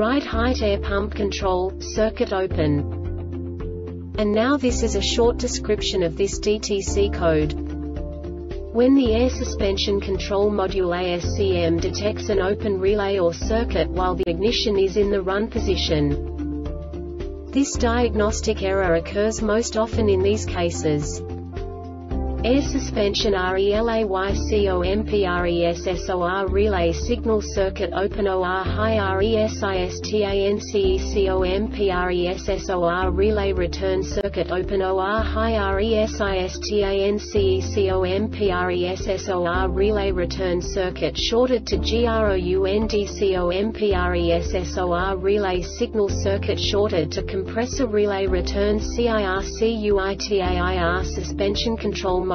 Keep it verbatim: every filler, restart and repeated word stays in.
right height air pump control, circuit open. And now this is a short description of this D T C code. When the air suspension control module A S C M detects an open relay or circuit while the ignition is in the run position. This diagnostic error occurs most often in these cases. Air suspension RELAYCOMPRESSOR relay signal circuit open O R high RESISTANCECOMPRESSOR relay return circuit open O R high RESISTANCECOMPRESSOR relay return circuit shorted to GROUNDCOMPRESSOR relay signal circuit shorted to compressor relay return CIRCUITAIR suspension control module